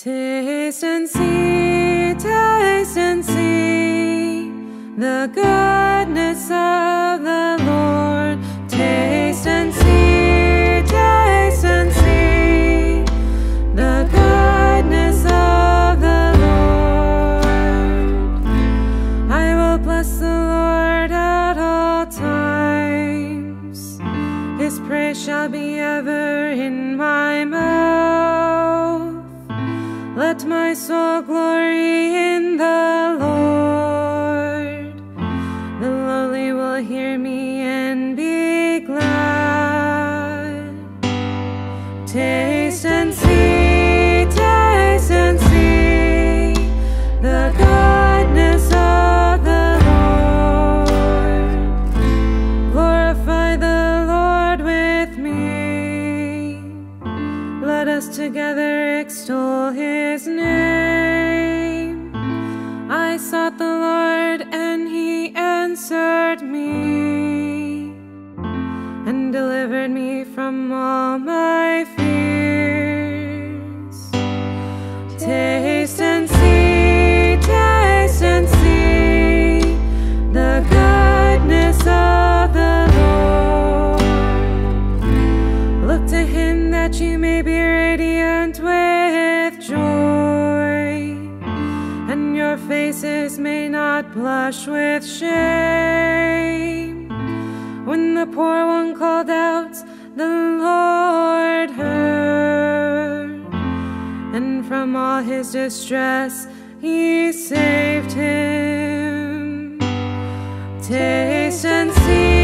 Taste and see the goodness of the Lord. Taste and see the goodness of the Lord. I will bless the Lord at all times. His praise shall be ever in my mouth. Let my soul glory in the Lord. The lowly will hear me and be glad. Taste and see the goodness of the Lord. Glorify the Lord with me. Let us together extol His name. I sought the Lord and He answered me and delivered me from all my fears. Taste and see the goodness of the Lord. Look to Him that you may be radiant with joy, and your faces may not blush with shame. When the poor one called out, the Lord heard, and from all his distress He saved him. Taste and see.